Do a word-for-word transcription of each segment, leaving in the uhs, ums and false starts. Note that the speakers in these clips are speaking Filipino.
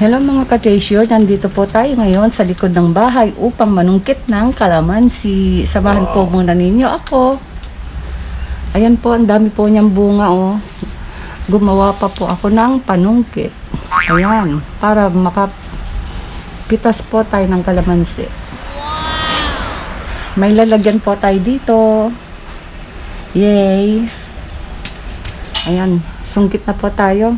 Hello mga ka-treasure, nandito po tayo ngayon sa likod ng bahay upang manungkit ng kalamansi. Samahan wow. po muna ninyo ako. Ayan po, ang dami po niyang bunga oh. Gumawa pa po ako ng panungkit. Ayan, para makapitas po tayo ng kalamansi. May lalagyan po tayo dito. Yay! Ayan, sungkit na po tayo.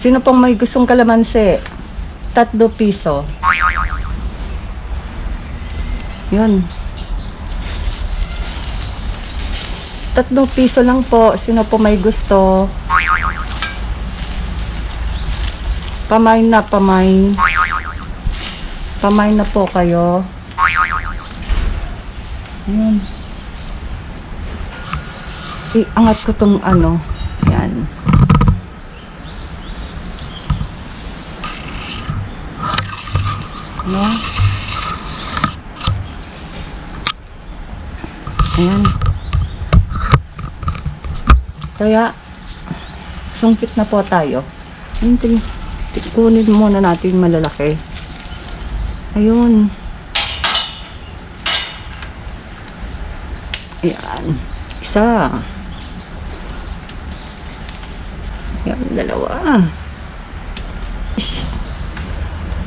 Sino pong may gustong kalamansi? Tatlo piso. Yun. Tatlong piso lang po. Sino pong may gusto? Pamain na, pamain. Pamain na po kayo. Yun. Iangat ko tong ano. Yan. No. Ayan. Kaya sungkit na po tayo. Kunin muna natin yung malalaki. Ayun. Ayan. Isa. Ayan, dalawa.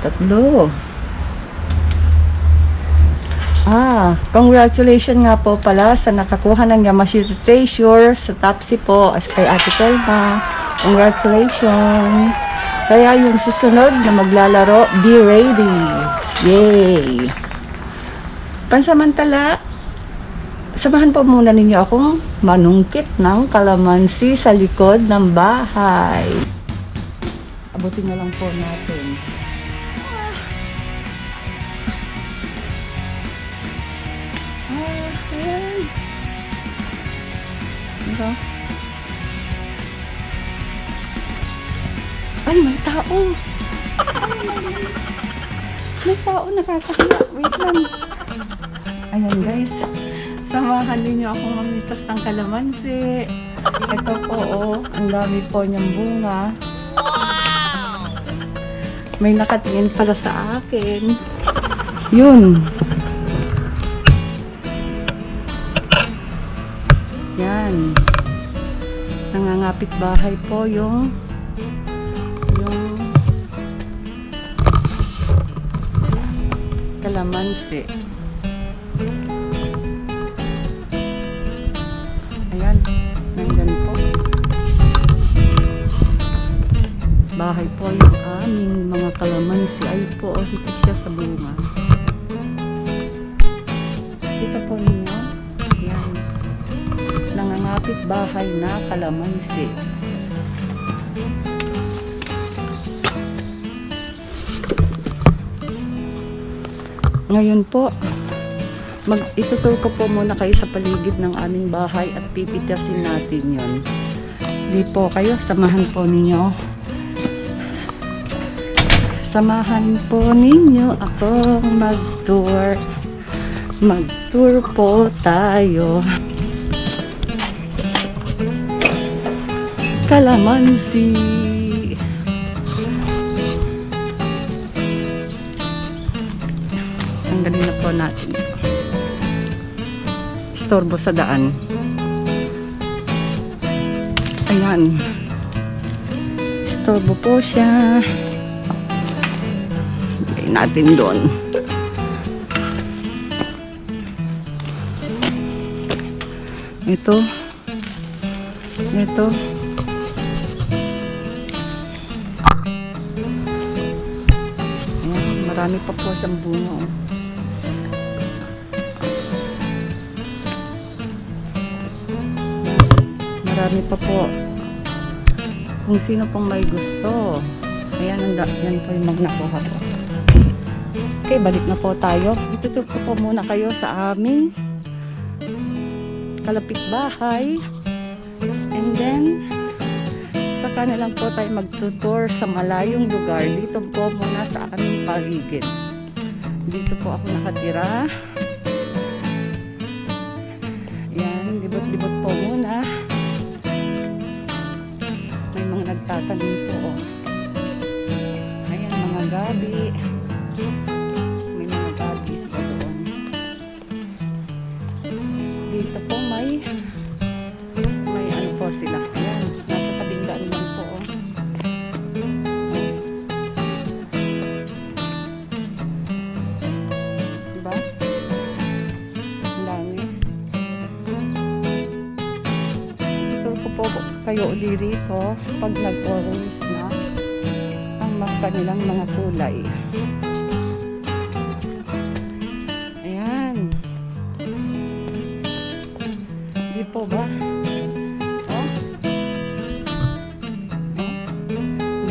Tatlo. Ah, congratulations nga po pala sa nakakuha ng Yamashita Treasure sa Topsy po as kay Ati Talha. Congratulations. Kaya yung susunod na maglalaro, be ready. Yay. Pansamantala, samahan po muna ninyo akong manungkit ng kalamansi sa likod ng bahay. Abutin na lang po natin. Ay, may tao. Ay, may tao, nakakahiya. Wait lang. Ayan guys, samahan ninyo akong mamitas ng kalamansi. Ito po oh, ang dami po niyang bunga. May nakatingin pala sa akin. Yun. Yan. Nangangapit bahay po yung yung kalamansi. Ayan, nandyan po. Bahay po yung aming mga kalamansi. Ay po, oh, hitik siya sa bunga. Kita po ninyo. Ayan. Nangangapit bahay na kalamansi. Ngayon po, mag-itutur ko po muna kayo sa paligid ng aming bahay at pipitasin natin yon. Hindi po kayo, samahan po ninyo. Samahan po ninyo akong mag-tour. Mag-tour po tayo. Kalamansi. Ang galing na po natin. Istorbo sa daan. Ayan. Istorbo po siya. Lagay natin doon. Ito. Ito. Marami pa po siyang bunga. Marami pa po. Kung sino pong may gusto. Ayan, yan po yung magnakuha po. Okay, balik na po tayo. Ituturo ko po muna kayo sa aming kalapit bahay. And then, saka na lang po tayo magtutur sa malayong lugar. Dito po muna sa aming paligid. Dito po ako nakatira. Yan, libot-libot po muna. May mga nagtatanim po. Oh. gabi. May mga gabi pa doon. Dito po may may ano po sila. Ayan, nasa kabindaan lang po. Diba? Ang dami. Dito ko po kayo uli rito pag nag-orange na kanilang mga kulay. Ayan. Di po ba? Oh. Oh.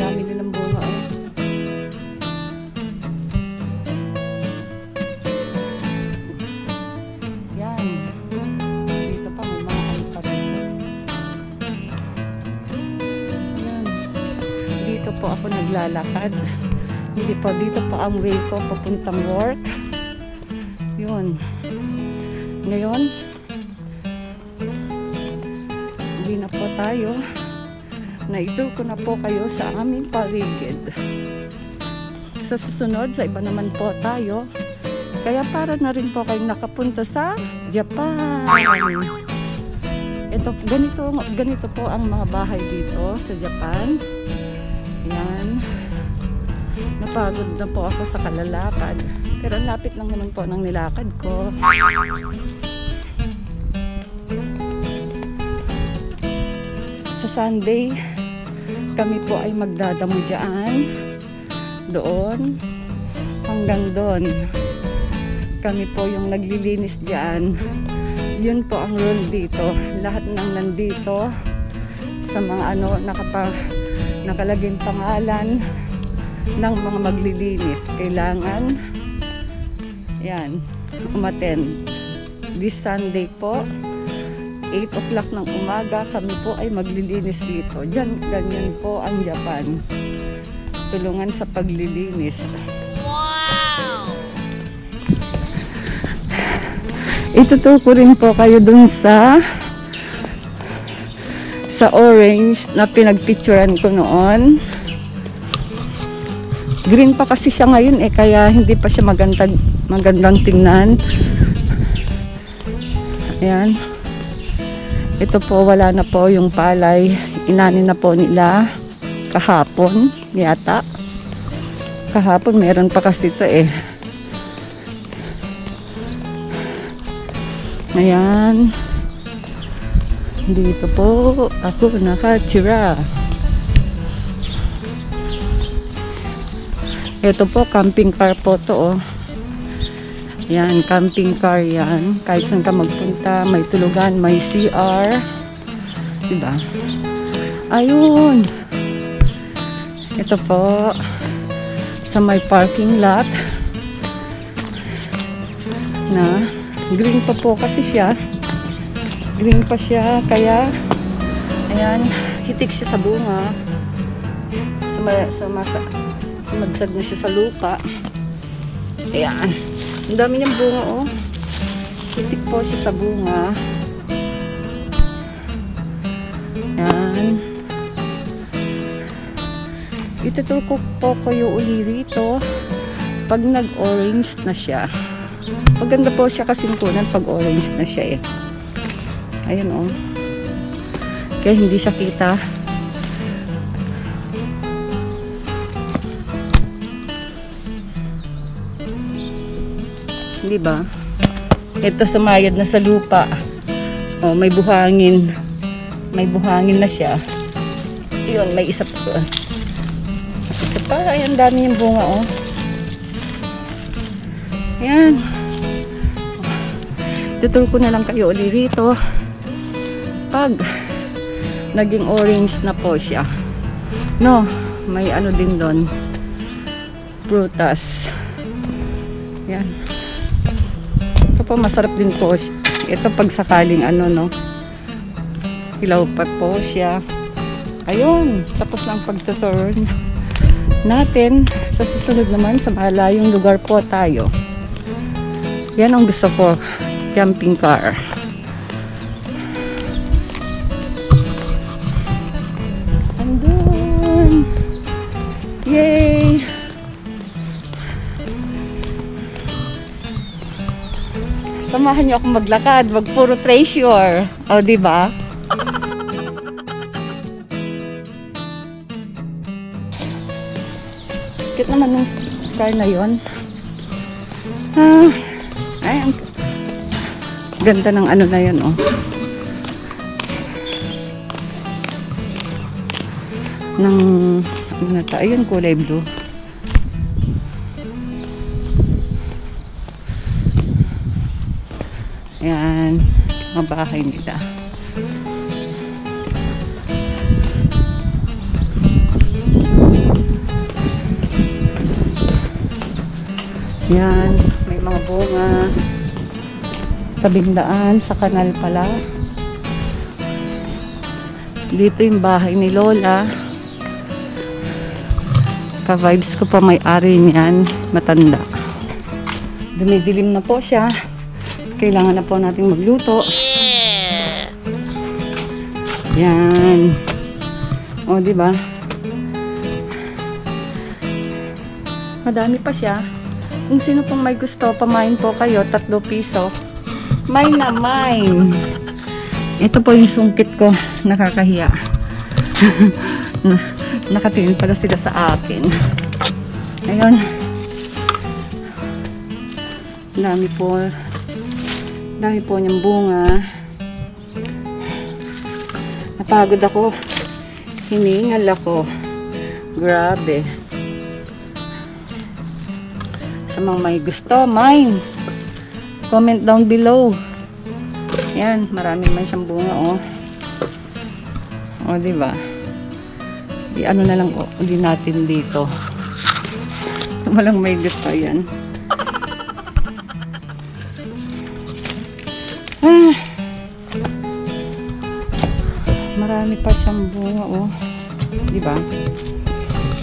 Dami din ang bunga. Oh. Ayan. Dito pa may mga ano pa rin. Ayan. Dito po ako naglalakad. Hindi pa dito pa ang way ko papuntang work. Yun. Ngayon, hindi na po tayo. Naidol ko na po kayo sa aming paligid. Sa susunod, sa iba naman po tayo. Kaya para na rin po kayong nakapunta sa Japan. Ito, ganito, ganito po ang mga bahay dito sa Japan. Ayan. Napagod na po ako sa kalalakad. Pero ang lapit lang naman po ng nilakad ko. Sa Sunday, kami po ay magdadamo dyan. Doon. Hanggang doon. Kami po yung naglilinis dyan. Yun po ang rule dito. Lahat ng nandito sa mga ano, nakapa... nakalaging pangalan ng mga maglilinis. Kailangan yan, umaten. This Sunday po, eight o'clock ng umaga, kami po ay maglilinis dito. Diyan, ganyan po ang Japan. Tulungan sa paglilinis. Wow! Ituturo rin po kayo dun sa sa orange na pinagpicturean ko noon. Green pa kasi siya ngayon eh, kaya hindi pa siya maganda, magandang tingnan. Ayan. Ito po, wala na po yung palay. Inanin na po nila kahapon yata. Kahapon meron pa kasi ito eh. Ayan. Dito po ako nakatira. Ito po, camping car po to, oh. Yan, camping car yan. Kahit saan ka magpunta, may tulugan, may C R. Diba? Ayun! Ito po, sa may parking lot. Na, green pa po kasi siya. Green pa siya, kaya ayan, hitik siya sa bunga. Sumadsad na siya sa lupa. Ayan, ang dami niyang bunga, oh. Hitik po siya sa bunga. Ayan. Ituturo ko po kayo uli rito pag nag-orange na siya. Maganda po siya kasi kunan pag orange na siya eh. Ayan, oh. Kaya hindi siya kita. Di ba? Ito sumayad na sa lupa. Oh, may buhangin. May buhangin na siya. Yun, may isa pa. Isa pa. Ayan, dami yung bunga, oh. Ayan. Tuturo ko na lang kayo ulit rito pag naging orange na po siya. No, may ano din doon. Prutas. Yan. Ito po, masarap din po. Ito pag sakaling ano, no. Hilaw pa po siya. Ayun, tapos lang pagtuturo natin. Sa susunod naman, sa malayong lugar po tayo. Yan ang gusto ko. Camping car. Yay! samahan niyo akong maglakad, wag puro treasure. O, di ba? Cute naman ng star na yun. Ah, ay, ang ganda ng ano na yun, oh. Ng, ano na ta? Ayun, kulay blue. Ayan, mga bahay nila. Ayan, may mga bunga. Tabing daan, sa kanal pala. Dito yung bahay ni Lola. Ka-vibes ko pa may-ari niyan, matanda. Dumidilim na po siya. Kailangan na po natin magluto. Ayan. O, diba? Madami pa siya. Kung sino pong may gusto, pamain po kayo, tatlo piso. Mine na mine. Ito po yung sungkit ko. Nakakahiya. Nakatingin pala sila sa akin. Ayun. Dami po. Dami po niyang bunga. Napagod ako. Hiningal ako. Grabe. Mga may gusto, mine. Comment down below. Ayan, marami man siyang bunga, oh. O, diba? Di ano na lang, oh, di natin dito. Walang may gusto, yan. Ah. Marami pa siyang bunga, oh. Diba?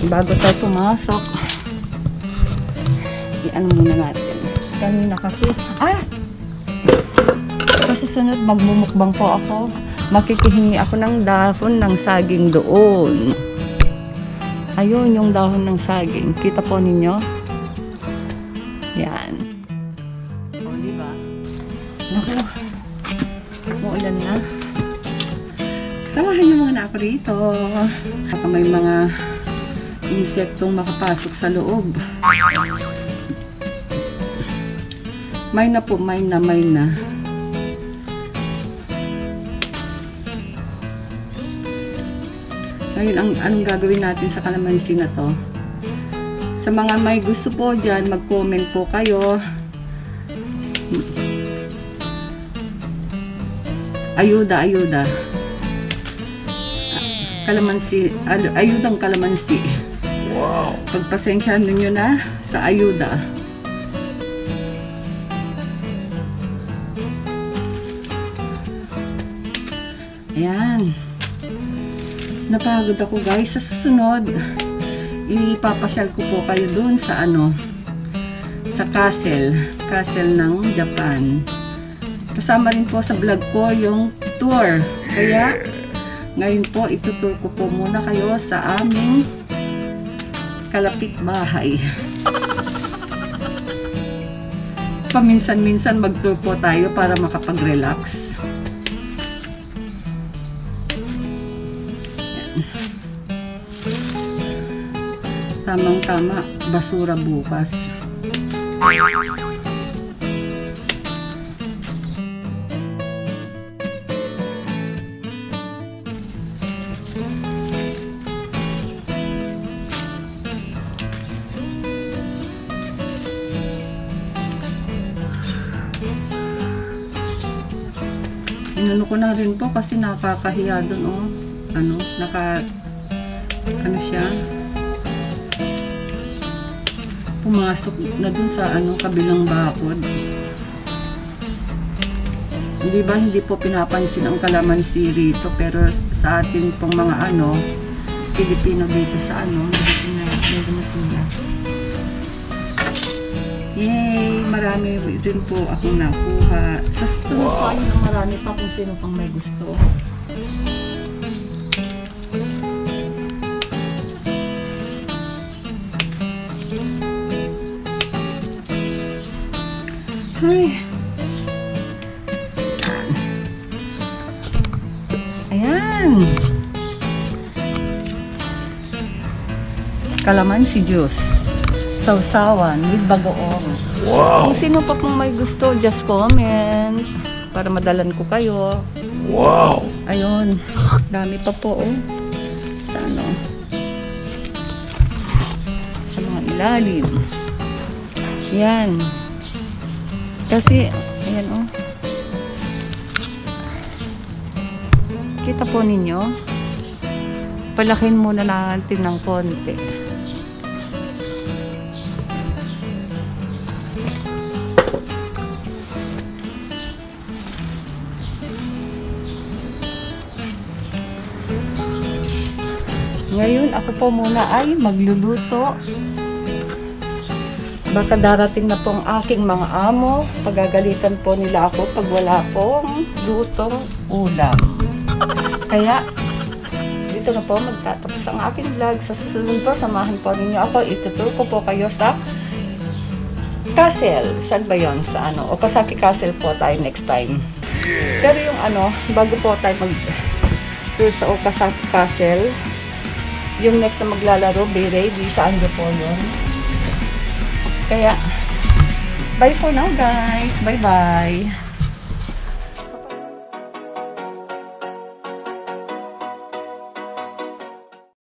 Bago tayo pumasok, ano muna natin. Kanina kasi, ah! Kasusunod, magmumukbang po ako. Makikihingi ako ng dahon ng saging doon. Ayun, yung dahon ng saging. Kita po ninyo? Yan. O, diba? Naku. Umuulan na. Samahan niyo muna ako rito. Baka may mga insektong makapasok sa loob. May na po, may na, may na. Ngayon, ang, anong gagawin natin sa kalamansi na to? Sa mga may gusto po dyan, mag-comment po kayo. Ayuda, ayuda. Kalamansi, ayudang kalamansi. Wow. Pagpasensyahan ninyo na sa ayuda. Ayan. Napagod ako, guys. Sa susunod, ipapasyal ko po kayo dun sa ano, sa castle. Castle ng Japan. Kasama rin po sa vlog ko yung tour. Kaya, ngayon po, itutur ko po muna kayo sa aming kalapit bahay. Paminsan-minsan mag-tour po tayo para makapag-relax. Tamang-tama, basura bukas. Inuno ko na rin po kasi nakakahiya doon, oh. Ano, naka, ano siya, pumasok na dun sa ano, kabilang bakod. Hindi ba hindi po pinapansin ang kalamansi rito, pero sa atin pong mga ano, Pilipino dito sa ano, yay, marami rin po akong nakuha. Sa susunod po, wow. Ayun, marami pa kung sino pang may gusto. Ay, Kalamansi juice, sausawan with bagoong. Wow! Kung sino pa pong may gusto, just comment para madalan ko kayo. Wow! Ayun, dami pa po oh. Sa ano? Sa mga ilalim. Yan. Kasi, ayan oh. Kita po ninyo, palakin muna natin ng konti. Ngayon ako po muna ay magluluto. Baka darating na po ang aking mga amo. Pagagalitan po nila ako pag wala pong lutong ulam. Kaya, dito na po magtatapos ang aking vlog. Sa susunod po, samahan po ninyo ako. Ituturo ko po kayo sa castle. Saan ba yun? Sa ano? Okazaki Castle po tayo next time. Pero yung ano, bago po tayo mag-tour sa Okazaki Castle, yung next na maglalaro, be ready. Saan ba po yun? Kaya, bye for now guys. Bye-bye.